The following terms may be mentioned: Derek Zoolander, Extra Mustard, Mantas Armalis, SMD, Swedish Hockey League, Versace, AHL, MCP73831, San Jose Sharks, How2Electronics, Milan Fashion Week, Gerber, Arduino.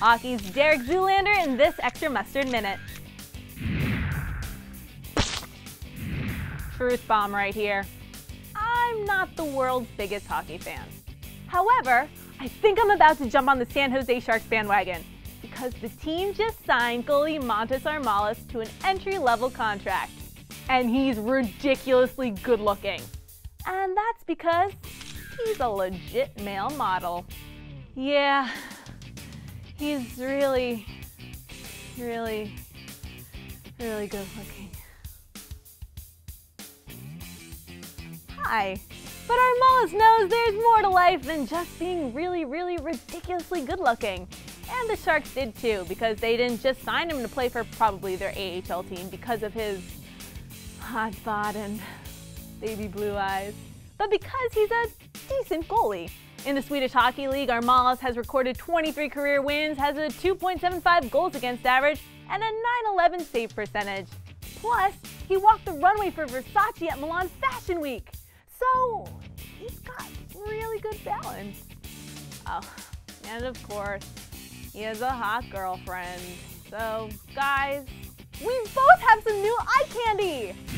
Hockey's Derek Zoolander in this Extra Mustard Minute. Truth bomb right here. I'm not the world's biggest hockey fan. However, I think I'm about to jump on the San Jose Sharks bandwagon because the team just signed goalie Mantas Armalis to an entry-level contract. And he's ridiculously good-looking. And that's because he's a legit male model. Yeah, he's really good-looking. Hi. But Armalis knows there's more to life than just being really ridiculously good-looking. And the Sharks did too, because they didn't just sign him to play for probably their AHL team because of his hot bod and baby blue eyes, but because he's a decent goalie. In the Swedish Hockey League, Armalis has recorded 23 career wins, has a 2.75 goals against average, and a .911 save percentage. Plus, he walked the runway for Versace at Milan Fashion Week. So he's got really good balance. Oh, and of course, he has a hot girlfriend. So guys, we both have some new eye candy!